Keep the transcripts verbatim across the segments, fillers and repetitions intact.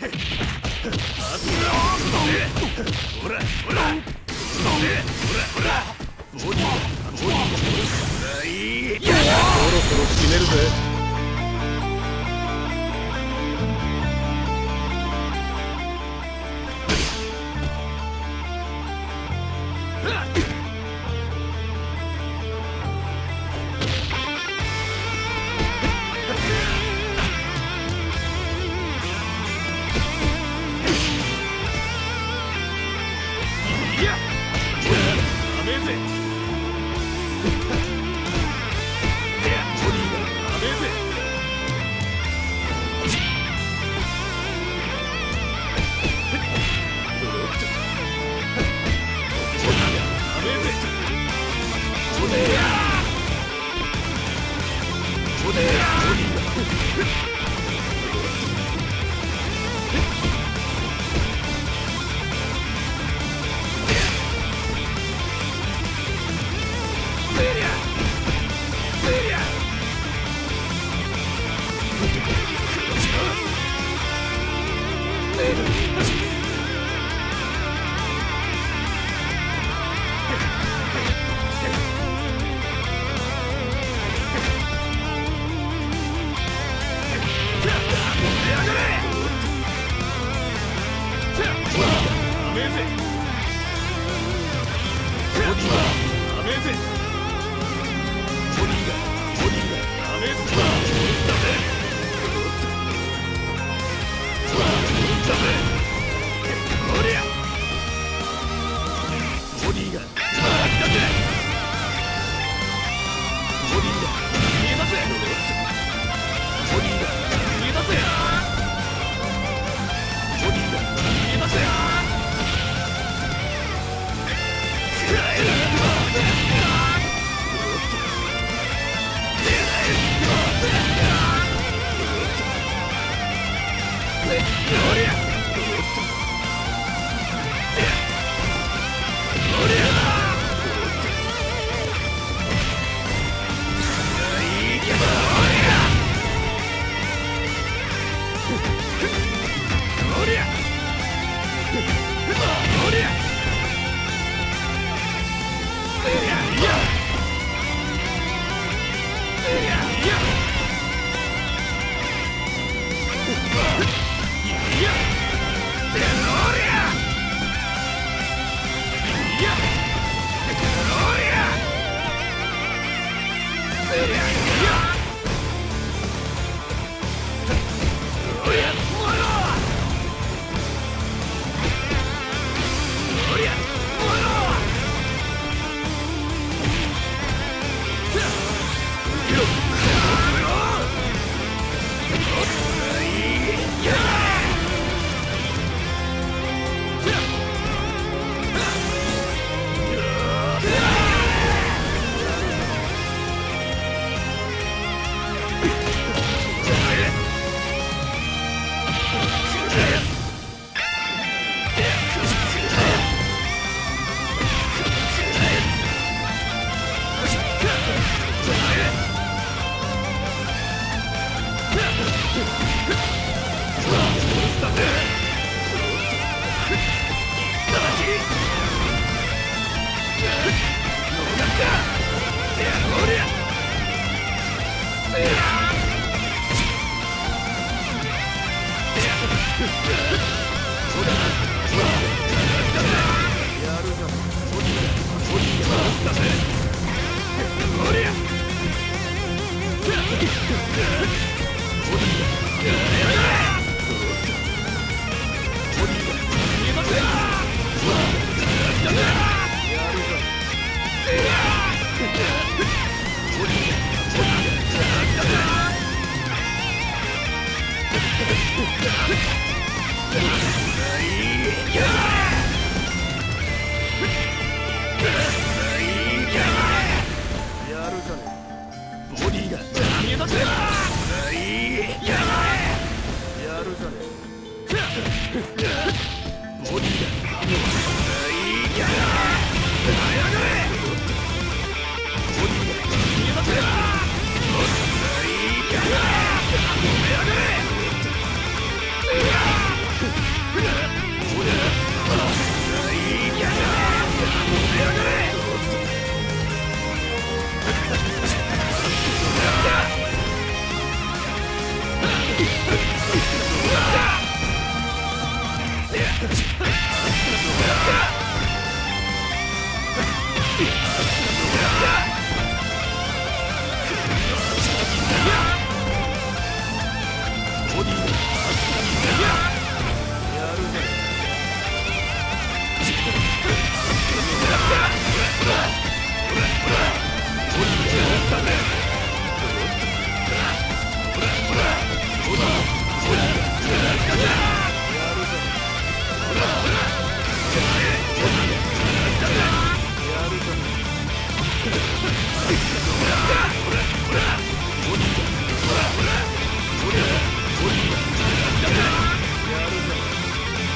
決めるぜ。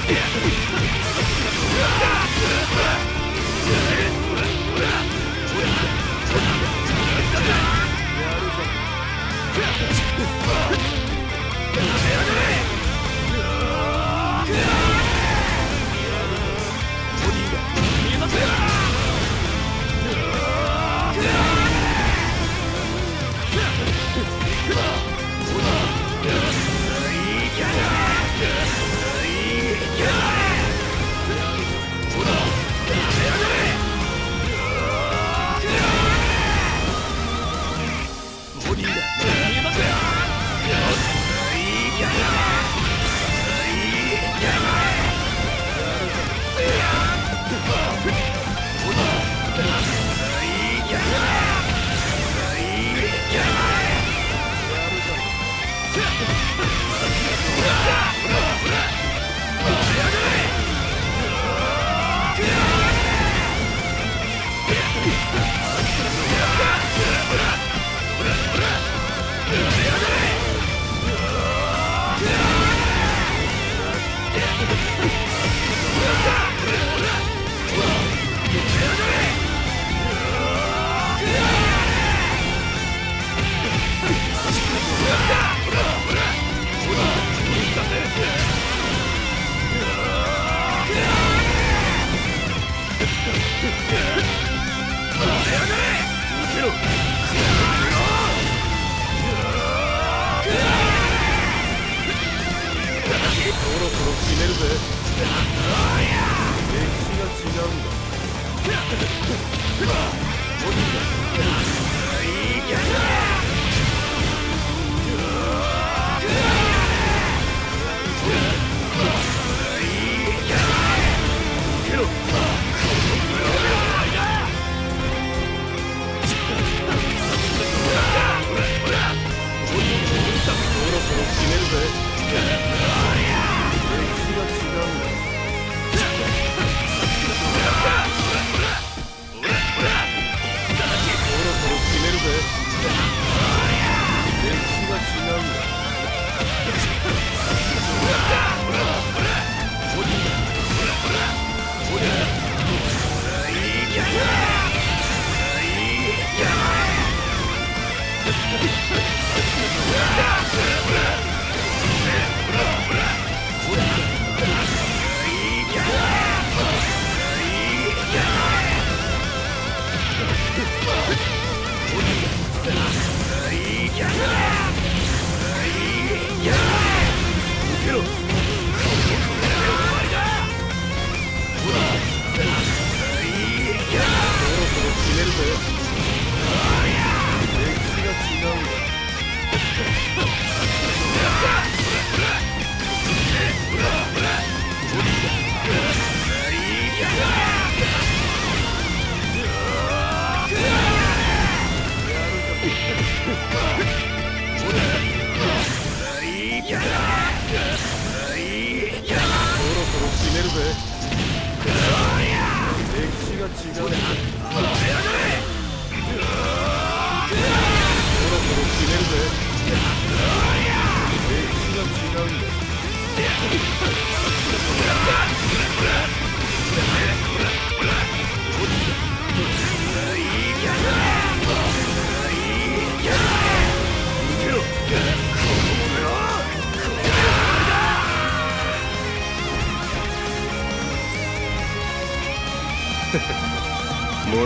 燃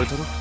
えたろ。